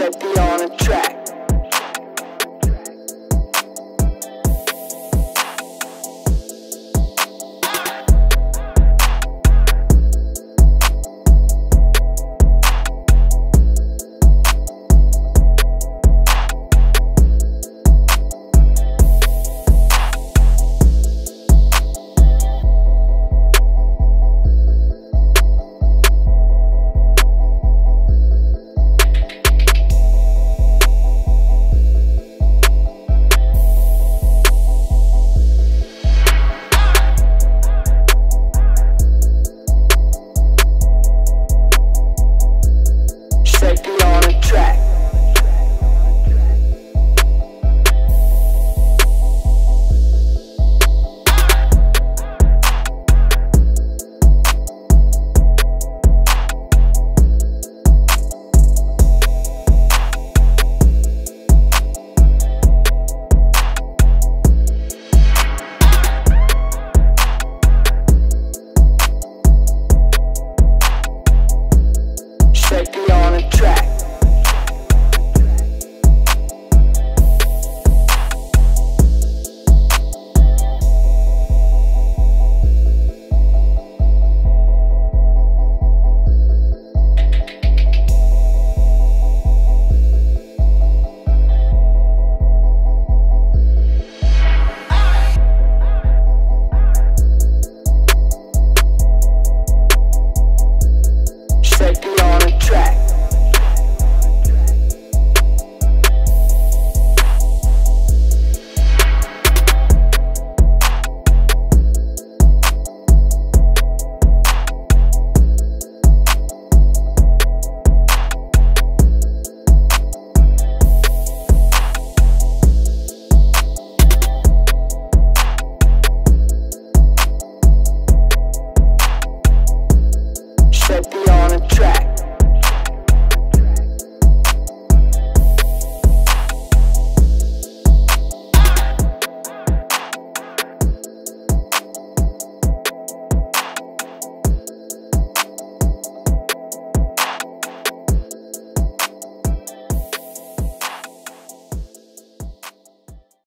set me on a track.